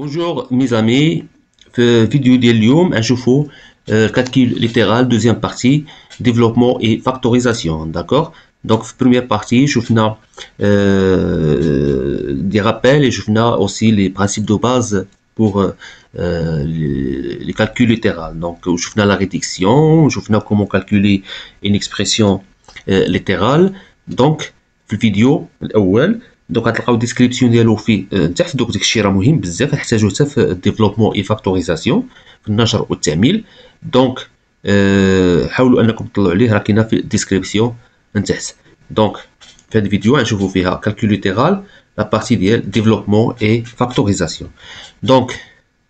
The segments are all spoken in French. Bonjour mes amis, في فيديو ديال اليوم غنشوفوا calcul littéral deuxième partie développement et factorisation, d'accord? Donc première partie شفنا des rappels et شفنا aussi les principes de base pour les calculs littéraux. Donc شفنا la réduction, شفنا comment calculer une expression littérale. Donc في الفيديو الاول دوك غتلقاو ديسكريبسيون ديالو في تحت. دوك داك الشيء راه مهم بزاف، نحتاجوه حتى في ديفلوبمون اي فاكتوريزاسيون في النشر والتعميل. دونك حاولوا انكم تطلعوا عليه، راه كاينه في الديسكريبسيون من تحت. دونك في هذا الفيديو غنشوفوا فيها كالكول ليتيرال لا بارتي ديال ديفلوبمون اي فاكتوريزاسيون. دونك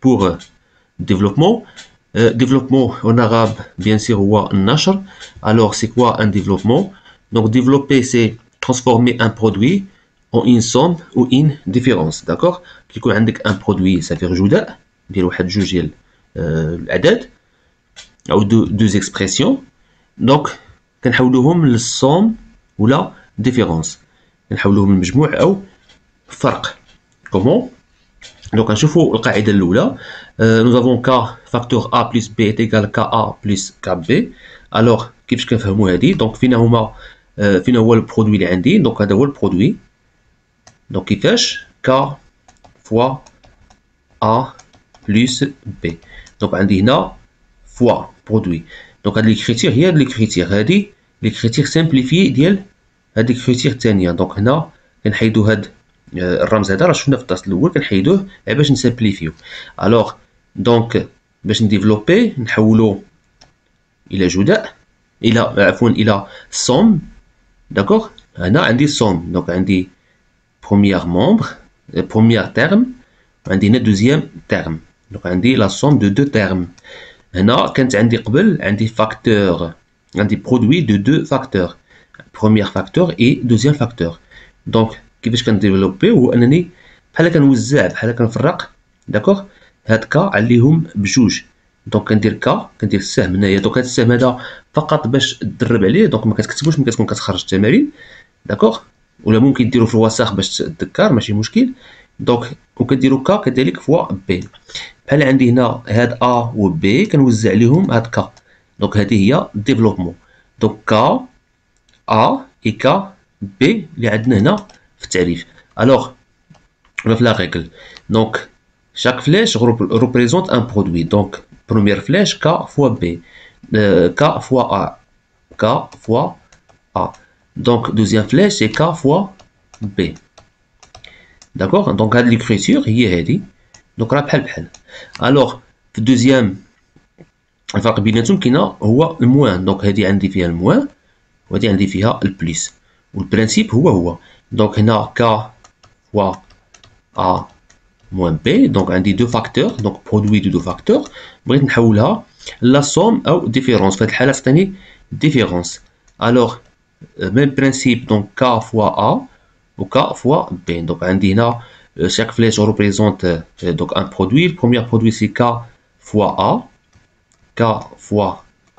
بور ديفلوبمون ديفلوبمون اون عرب بيان سير هو النشر. الوغ سي كوا ان ديفلوبمون؟ دونك ديفلوبي سي transformer un produit en une somme ou une différence, d'accord? Qui qu'on a un produit, ça fait rejouer des ou deux expressions. Donc quand on la somme ou la différence, quand on le ou farq. Comment? Donc on chauffe la qaïda l'oula. Nous avons k facteur a plus b est égal ka plus kb. Alors qu'est-ce qu'on fait moi dit? Donc finalement le produit il est dit, donc le produit. Donc il fait k fois a plus b. Donc on dit là fois produit. Donc on a les critères, il y a les critères. On dit les critères simplifiés ديال هاد الكريتير الثانيه. Donc هنا كنحيدو هاد الرمز هذا راه شفنا في التاس الاول كنحيدوه باش نسامبليفيو. alors donc باش نديفلوبي نحولو الى جداء الى عفوا الى سوم. d'accord؟ هنا عندي سوم. donc عندي première membre, premier terme, on dit le deuxième terme. Donc on dit la somme de deux termes. Là, quand on dit قبل, on dit facteur, on dit produit de deux facteurs, premier facteur et deuxième facteur. Donc, qu'est-ce qu'on développe ou on dit, هل كان وزاد, هل كان فرق, d'accord? هاد كا عليهم بجوج. Donc كندير كا, كندير السهم هنايا. donc هاد السهم هذا فقط باش تدرب عليه. donc ما كتكتبوش ملي كتكون كتخرج التمارين, d'accord? ولا ممكن ديرو في الوساخ باش تذكر ماشي مشكل. دونك وكديرو كا كذلك فوا بي. بحال عندي هنا هاد ا و بي كنوزع عليهم هاد كا. دونك هذه هي ديفلوبمون. دونك كا ا اي كا بي اللي عندنا هنا في التعريف. الوغ ولا في لا ريكل. دونك شاك فلاش ريبريزونت ان برودوي. دونك بروميير فلاش كا فوا بي كا فوا ا كا فوا ا. Donc deuxième flèche c'est k fois b, d'accord? Donc regarde l'écriture il est dit. donc alors le deuxième le farq بيناتهم كاين هو الموان. donc هذه عندي فيها الموان وهذه عندي فيها البليس والبرينسيپ هو. donc هنا k fois a moins b. donc عندي deux facteurs, donc produit de deux facteurs. بغيت نحولها la somme ou différence. في هذه الحاله ثاني différence. alors même principe, donc k fois a ou k fois b. donc عندي هنا chaque flèche représente donc un produit. le premier produit c'est k fois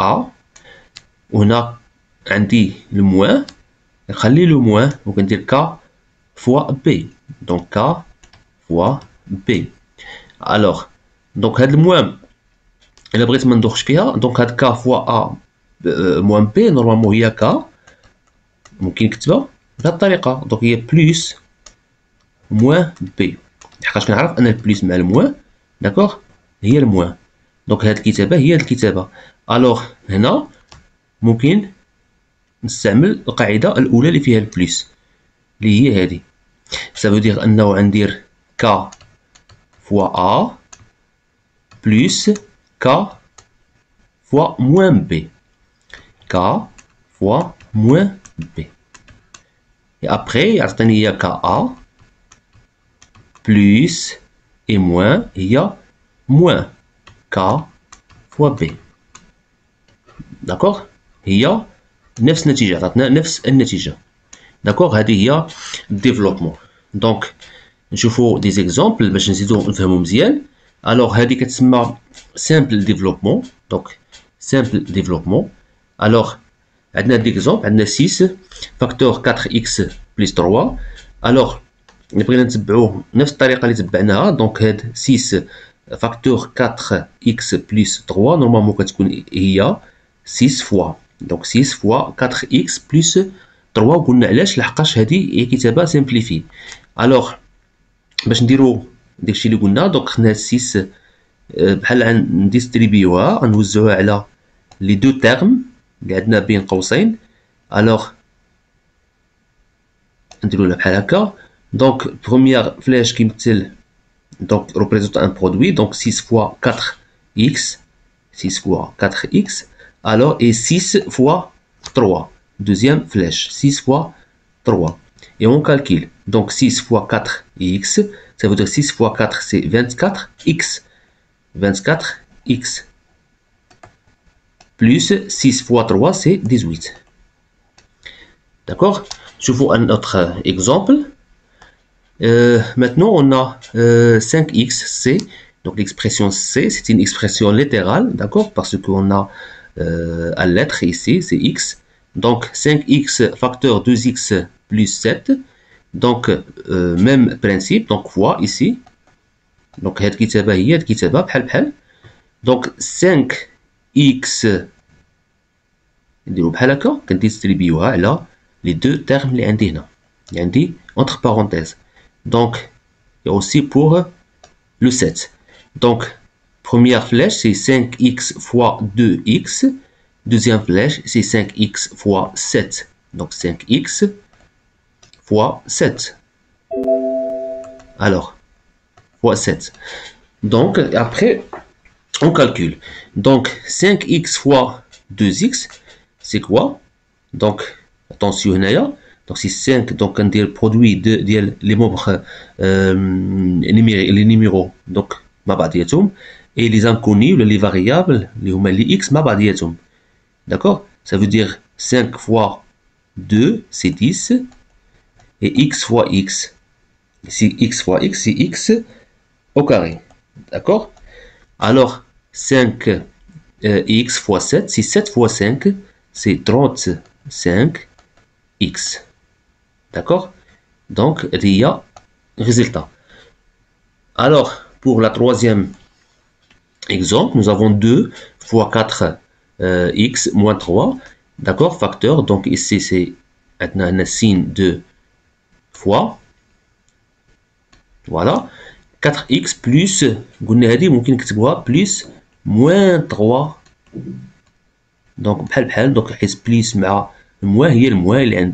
a وهنا عندي le moins نخلي le moins وكندير k fois b. donc k fois b. alors donc هاد المهم الا بغيت ما ندوخش فيها. donc هاد k fois a moins b normalement هي k ممكن نكتبها بهذه الطريقه. دونك هي بلس موان بي حيت كنعرف ان البلس مع الموان داكوغ هي الموان. دونك هذه الكتابه هي الكتابه. الوغ هنا ممكن نستعمل القاعده الاولى اللي فيها البلس اللي هي هذه. سافو دير انه غندير كا فوا ا بلس كا فوا موان بي. كا فوا موان B. Et après, il y a KA plus et moins, il y a moins K fois B. D'accord? Il y a 9 natija. D'accord? Il y a développement. Donc, je vous fais des exemples. Alors, il y a simple développement. Donc, simple développement. Alors, on a l'exemple, on a 6, facteur 4x plus 3. Alors, بغينا نتبعوه نفس الطريقه اللي تبعناها. دونك هاد 6 فاكتور 4 اكس بلس 3 نورمالمون كتكون هي 6 فوا. دونك 6 فوا 4 اكس بلس 3 قلنا علاش؟ لحقاش هادي هي كتابه سامبليفي. الوغ باش نديرو داكشي اللي قلنا، دونك خدنا هاد 6 بحال غنديستريبيوها غنوزعوها على لي دو تيرم اللي عندنا بين قوسين. الوغ نديرو لها بحال هكا. Donc, première flèche qui me donc représente un produit, donc 6 fois 4x, 6 fois 4x, alors et 6 fois 3, deuxième flèche, 6 fois 3, et on calcule, donc 6 fois 4x, ça veut dire 6 fois 4 c'est 24x, 24x, plus 6 fois 3 c'est 18, d'accord? Je vous un autre exemple. Maintenant, on a 5xc, donc l'expression c, c'est une expression littérale, d'accord, parce qu'on a à lettre ici, c'est x, donc 5x facteur 2x plus 7, donc même principe, donc fois ici, donc donc 5x, d'accord, qu'on distribue là les deux termes les indiens, entre parenthèses. Donc, et aussi pour le 7. Donc, première flèche, c'est 5x fois 2x. Deuxième flèche, c'est 5x fois 7. Donc, 5x fois 7. Alors, fois 7. Donc, après, on calcule. Donc, 5x fois 2x, c'est quoi? Donc, attention, là. Donc c'est 5, donc on dit le produit de les membres les numéros, donc ma badiatum, et les inconnus, les variables, les x ma badiatum. D'accord? Ça veut dire 5 fois 2 c'est 10, et x fois x. Ici x fois x c'est x au carré. D'accord? Alors 5 x fois 7, c'est 7 fois 5, c'est 35x. D'accord? Donc, il y a résultat. Alors, pour la troisième exemple, nous avons 2 fois 4 x moins 3. D'accord? Facteur. Donc, ici, c'est un signe de fois. Voilà. 4x plus, plus moins 3. Donc, il plus moins, il y a le moins, il y a un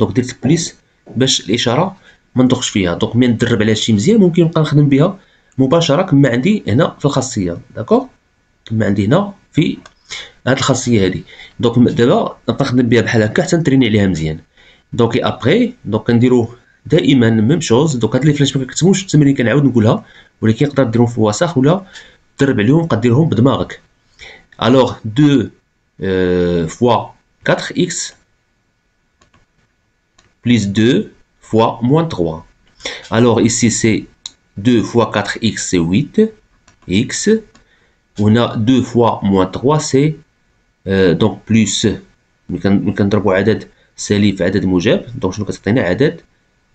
donc درت بليس باش الاشاره ما ندخش فيها. دونك ملي ندرب على شي مزيان ممكن نبقى نخدم بها مباشره كما عندي هنا في الخاصيه. داكور كما عندي هنا في هاد الخاصيه هادي. دونك دابا نبقى نخدم بها بحال هكا حتى نتريني عليها مزيان. دونك ابري دونك كنديرو دائما ميم شوز. دونك هاد لي فلاش ما كتكتبوش التمرين كنعاود نقولها، ولكن يقدر ديرهم في وساخ ولا تدرب عليهم قديرهم بدماغك. الوغ 2 فوا 4x plus 2 fois moins 3. Alors ici c'est 2 fois 4x c'est 8x. On a 2 fois moins 3 c'est donc plus. Donc je vais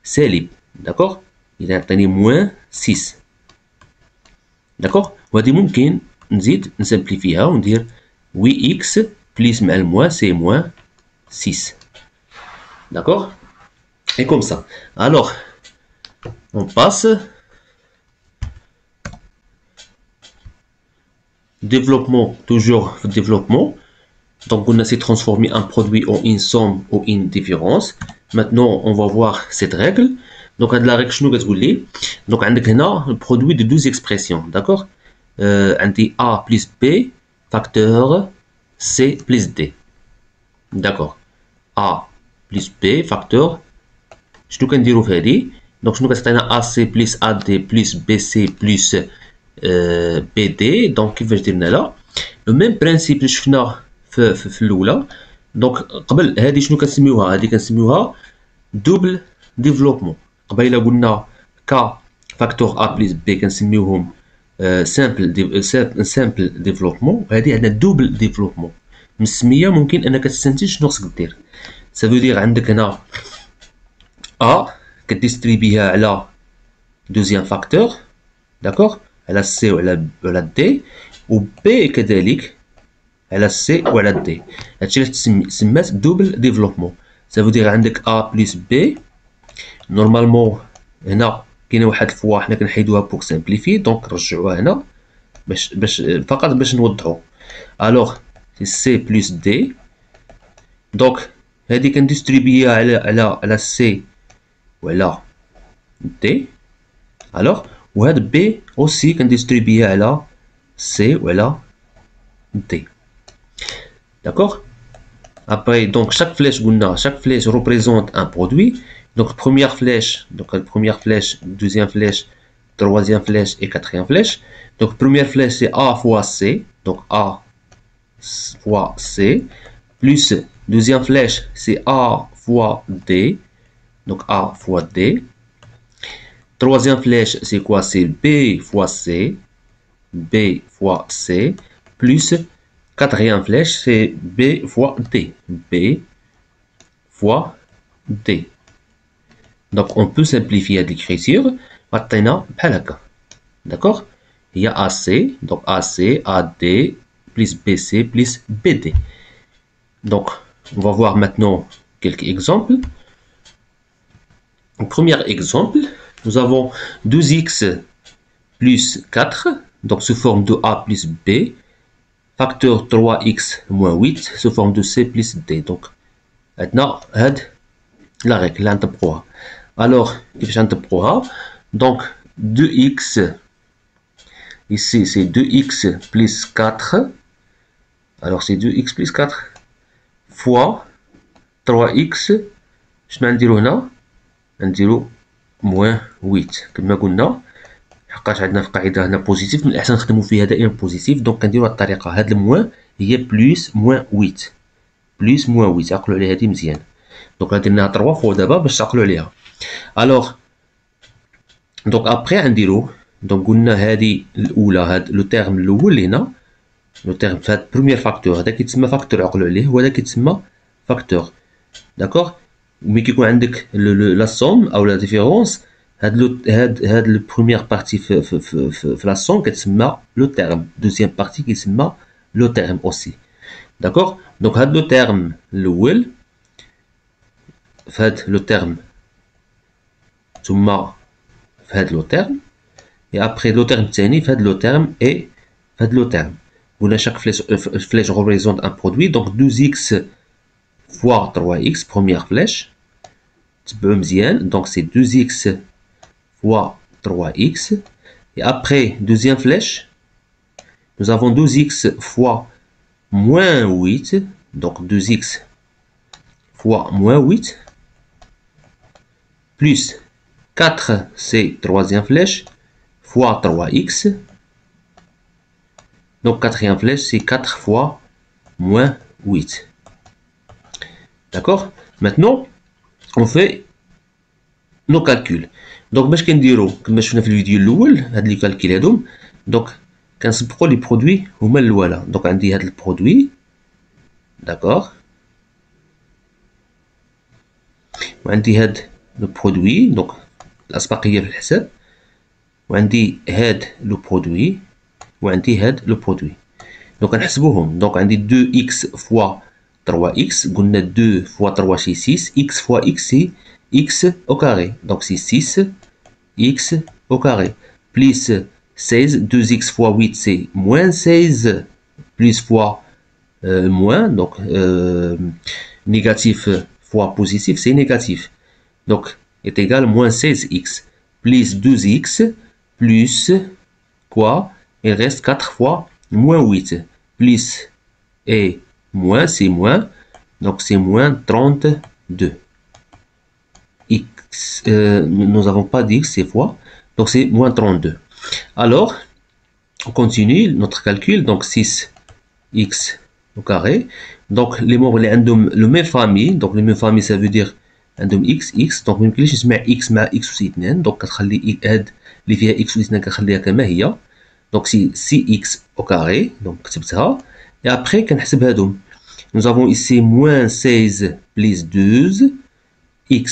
salib. D'accord? Il a obtenu moins 6. D'accord? On va simplifier. On dire 8x plus moins c'est moins 6. D'accord? Et comme ça. Alors, on passe. Développement, toujours développement. Donc, on a essayé de transformer un produit en une somme ou une différence. Maintenant, on va voir cette règle. Donc, à la règle, je vais vous lire. Donc, on a le produit de deux expressions. D'accord? On dit A plus B, facteur C plus D. D'accord? A plus B, facteur je nous dis donc nous avons AC plus AD plus BC plus BD. Donc il va dire là le même principe que je fais donc nous double développement. K facteur A plus B simple développement. Double développement. Ça veut dire A كتستريبيها على دوزيام فاكتور داكوغ على سي وعلى دي و بي كذلك على سي وعلى دي. هادشي اللي سمات دوبل ديفلوبمون. سافو دير عندك ا بليس بي نورمالمون هنا كاينه واحد الفوا حنا كنحيدوها بوغ سامبليفي دونك نرجعوها هنا باش فقط باش نوضحو. الوغ سي بلس دي دونك هادي كنديستريبيها على سي وعلى دي الوغ وهاد بي اوسي كنديستريبيها على سي وعلى دي داكوغ. Après, donc chaque flèche représente un produit. Donc première flèche, deuxième flèche, troisième flèche et quatrième flèche. Donc première flèche c'est A fois C, donc A fois C, plus deuxième flèche c'est A fois D, donc A fois D. Troisième flèche c'est quoi? C'est B fois C, plus quatrième flèche, c'est B fois D. B fois D. Donc, on peut simplifier l'écriture. Maintenant, palaka. D'accord? Il y a AC. Donc, AC, AD, plus BC, plus BD. Donc, on va voir maintenant quelques exemples. Premier exemple, nous avons 2x plus 4. Donc, sous forme de A plus B. Facteur 3x moins 8 sous forme de c plus d. Donc, maintenant, la règle, l'intégral. Alors, donc, 2x, ici c'est 2x plus 4, alors c'est 2x plus 4 fois 3x, je vais dire moins 8. حقاش عندنا في قاعده هنا بوزيتيف من الاحسن نخدموا فيها دائما بوزيتيف دونك كنديروا هذه الطريقه. هاد الموان هي بلس موان 8 بلس موان 8 عقلوا عليها هذه مزيان. دونك درناها 3 فوا دابا باش تعقلوا عليها. الوغ دونك ابري غنديرو دونك قلنا هذه الاولى هاد لو تيرم الاول اللي هنا لو تيرم في هاد بروميير فاكتور هذا كيتسمى فاكتور عقلوا عليه وهذا كيتسمى فاكتور داكوغ. ملي كيكون عندك لا سوم او لا ديفيرونس هاد لو بروميير بارتي في لا سوم كتسمى لو تيرم، دوزيام بارتي كيتسمى لو تيرم اوسي داكوغ. دونك هاد لو تيرم الاول في هاد لو تيرم ثم في هاد لو تيرم اي ابخي لو تيرم الثاني في هاد لو تيرم اي في هاد لو تيرم. قلنا شاك فلاش ريبريزونت ان برودوي دونك 2x فوا 3x بروميير فلاش تبعو مزيان دونك سي 2x fois 3x. Et après, deuxième flèche, nous avons 2x fois moins 8. Donc 2x fois moins 8. Plus 4, c'est troisième flèche, fois 3x. Donc quatrième flèche, c'est 4 fois moins 8. D'accord? Maintenant, on fait nos calculs. Donc, باش كنديرو كما شفنا في الفيديو الاول هاد لي كالكيل هادوم دونك كنسبقو لي برودوي هما الاولا. دونك عندي هاد البرودوي داكوغ وعندي هاد لو برودوي دونك الاسبقيه في الحساب وعندي هاد لو برودوي وعندي هاد لو برودوي. دونك كنحسبوهم. دونك عندي 2x فوا 3x قلنا 2 فوا 3 سي 6 x فوا x سي x au carré, donc c'est 6x au carré, plus 16, 2x fois 8 c'est moins 16, plus fois moins, donc négatif fois positif c'est négatif, donc est égal à moins 16x, plus 2x, plus quoi, il reste 4 fois moins 8, plus et moins c'est moins, donc c'est moins 32. X, nous n'avons pas d'x, c'est fois, donc c'est moins 32. Alors, on continue notre calcul, donc 6x au carré. Donc, les membres, les endom, le même famille, donc le même famille, ça veut dire endom x, x, donc même que les choses, mais x aussi, donc les via x aussi, donc c'est 6x au carré, donc c'est ça. Et après, nous avons ici moins 16 plus 12, x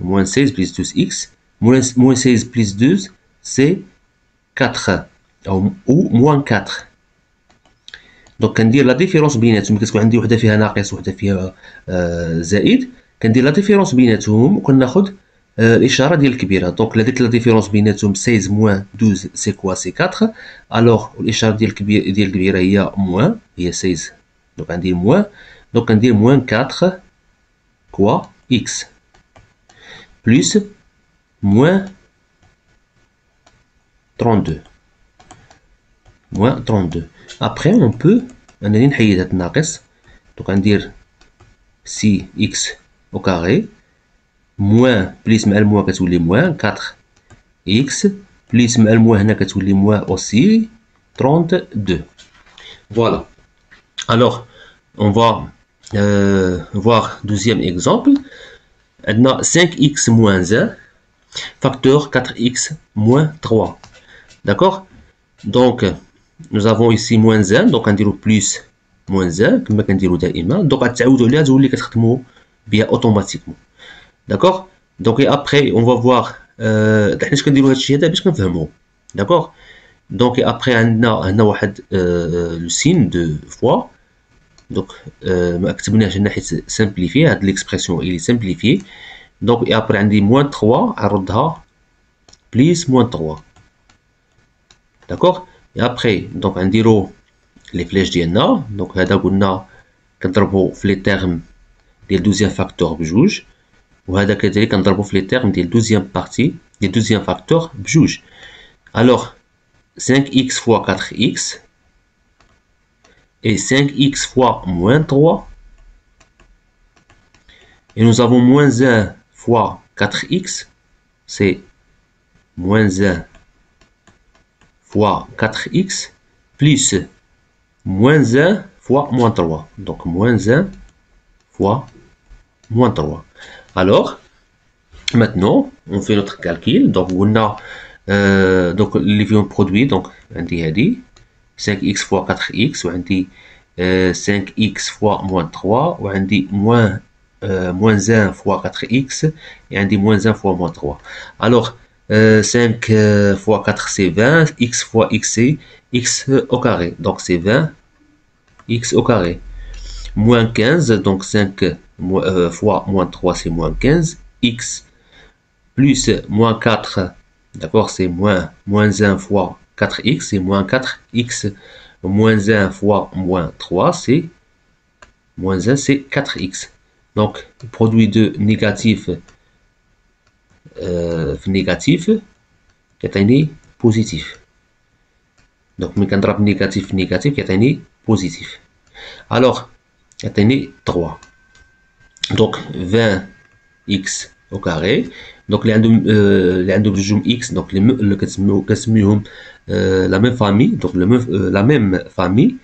moins 16 plus 12x, moins 16 plus 12, c'est 4, ou moins 4. Donc كندير لا ديفيرونس بيناتهم، كتكون عندي وحده فيها ناقص وحده فيها زائد، كندير لا ديفيرونس بيناتهم وكناخد الاشاره ديال الكبيره. دونك لا ديت لا ديفيرونس بيناتهم 16 موان 12 سي كوا سي 4، الوغ الاشاره ديال الكبيره هي موان، هي 16، دونك عندي موان، دونك كندير موان 4 كوا اكس بلس موان 32. Moins 32. Après, on peut analyser cette naqis. Donc, on dire si x au carré moins plus mal moins qu'est-ce que moins 4 x plus mal moins qu'est-ce que moins aussi 32. Voilà. Alors, on va voir deuxième exemple. On a 5x moins 1 facteur 4x moins 3. D'accord? Donc nous avons ici moins 1, donc on dit plus moins 1, comme on dit daïma, donc on bien automatiquement. D'accord? Donc et après on va voir d'accord? Donc et après on a le signe de fois. Donc simplifié, l'expression est simplifiée. Donc et après on dit moins 3, plus moins 3. D'accord? Et après, donc on dira les flèches d'Na. Donc là, on a les termes des 12e facteurs de juge. Ou là, on a les termes des 12e partie des 12e facteurs de juge. Alors, 5x fois 4x et 5x fois moins 3. Et nous avons moins 1 fois 4x, c'est moins 1 fois 4x plus moins 1 fois moins 3. Donc moins 1 fois moins 3. Alors, maintenant, on fait notre calcul. Donc, on a les viandes produits. Donc, on dit 5x fois 4x, on dit 5x fois moins 3, on dit moins 1 fois 4x, et on dit moins 1 fois moins 3. Alors, 5 fois 4 c'est 20, x fois x c'est x au carré, donc c'est 20 x au carré, moins 15, donc 5 fois moins 3 c'est moins 15 x, plus moins 4, d'accord, c'est moins 1 fois 4x, c'est moins 4x, moins 1 fois moins 3 c'est moins 1, c'est 4x. Donc produit de négatif négatif qui est un positif, donc mais quand on négatif négatif qui est un positif, alors qui est un 3, donc 20x au carré, donc les individus x, donc la même famille, donc la même famille,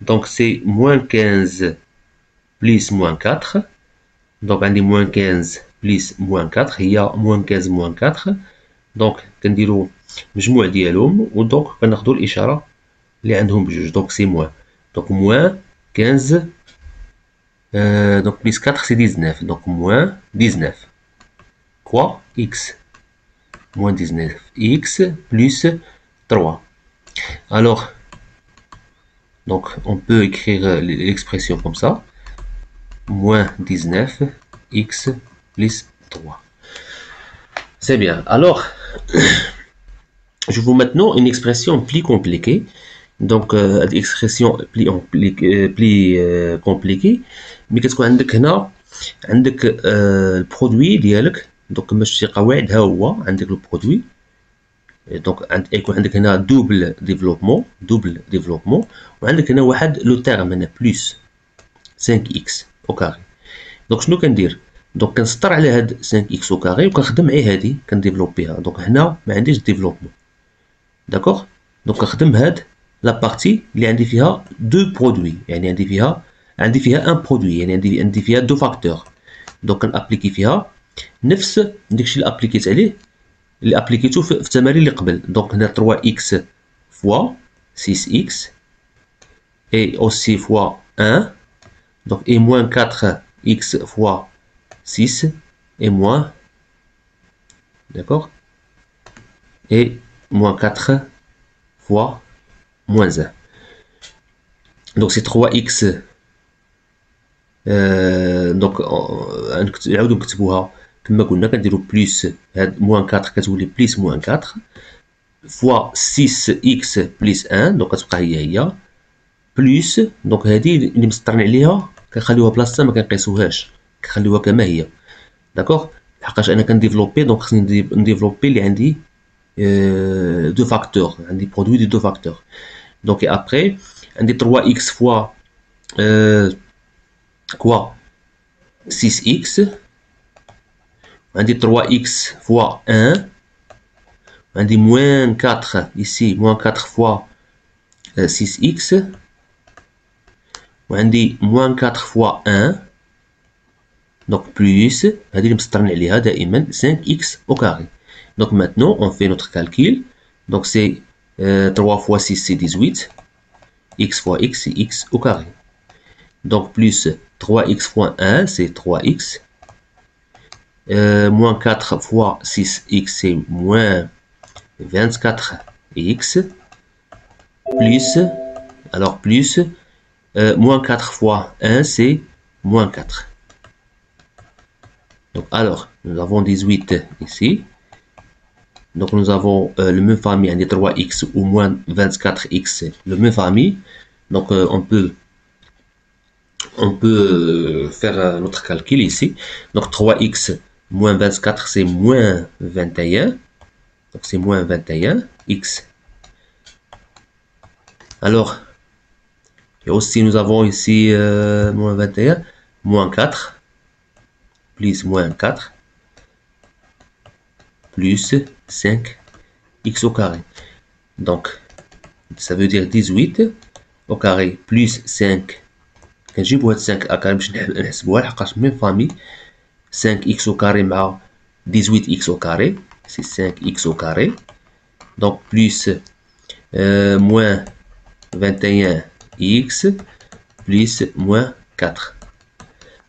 donc c'est moins 15 plus moins 4, donc on dit moins 15 plus moins 4, il y a moins 15 moins 4, donc كنديرو مجموع ديالهم و دونك كناخدو الاشاره اللي عندهم بجوج, دونك سي موان, دونك موان 15 دونك بليس 4 سي 19, دونك موان 19 كوا اكس, موان 19 اكس بليس 3. Alors donc on peut écrire l'expression comme ça, moins 19 x plus 3. C'est bien. Alors, je vous maintenant une expression plus compliquée. Donc, l'expression plus compliquée. Mais qu'est-ce qu'on a? On a le produit dialogue. Donc, le produit. Et donc, on a double développement. On a le terme plus 5x au carré. Donc, je nous peux dire. Donc, quand on a 5x au carré, on développe. Donc, on a développement. D'accord? Donc, on a la partie qui a deux produits. Il a un produit, il a deux facteurs. Donc, on applique donc, on a 3x fois 6x et aussi fois 1. Donc, et moins 4x fois 6 et moins, d'accord, et moins 4 fois moins 1. Donc c'est 3x. Donc نعاودو نكتبوها كما قلنا, كنديرو بلس هاد موان 4 كتولي بلس موان 4 فوا 6x بلس 1, دونك كتبقى هي بلس, دونك هادي اللي مسطرين عليها كنخليوها بلاصتها ما كنقيسوهاش, كنخليوها كما هي, داكوغ, لحقاش انا كنديفلوبي, دونك خصني نديفلوبي اللي عندي دو فاكتور, عندي برودوي دو فاكتور, دونك ابخي عندي 3x فوا quoi 6x, on dit 3x fois 1, on dit moins 4 ici, moins 4 fois 6x, on dit moins 4 fois 1, donc plus, on dit 5x au carré. Donc maintenant on fait notre calcul, donc c'est 3 fois 6 c'est 18, x fois x c'est x au carré. Donc plus 3x fois 1 c'est 3x, moins 4 fois 6x c'est moins 24x, plus, alors plus, moins 4 fois 1 c'est moins 4. Donc alors nous avons 18 ici, donc nous avons le même famille des 3x ou moins 24x, le même famille, donc on peut faire notre calcul ici, donc 3x moins 24 c'est moins 21, donc c'est moins 21x. Alors et aussi nous avons ici moins 21, moins 4 plus moins 4 plus 5x au carré, donc ça veut dire 18 au carré plus 5. كنجيبو هاد 5 اكار باش نحسبوها لحقاش ميم فامي, 5 اكس او كاري مع 18 اكس او كاري سي 5 اكس او كاري, دونك بلس موان 21 اكس بلس موان 4.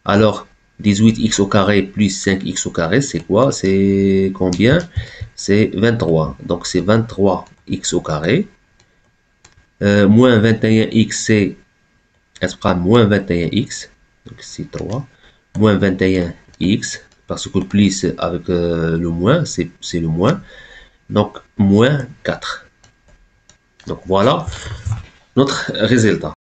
الوغ 18 اكس او كاري بلس 5 اكس او كاري سي كوا سي كومبيان سي 23, دونك سي 23 اكس او كاري موان 21 اكس سي تبقى moins 21x, donc c'est 3, moins 21x, parce que le plus avec le moins, c'est le moins, donc moins 4. Donc voilà notre résultat.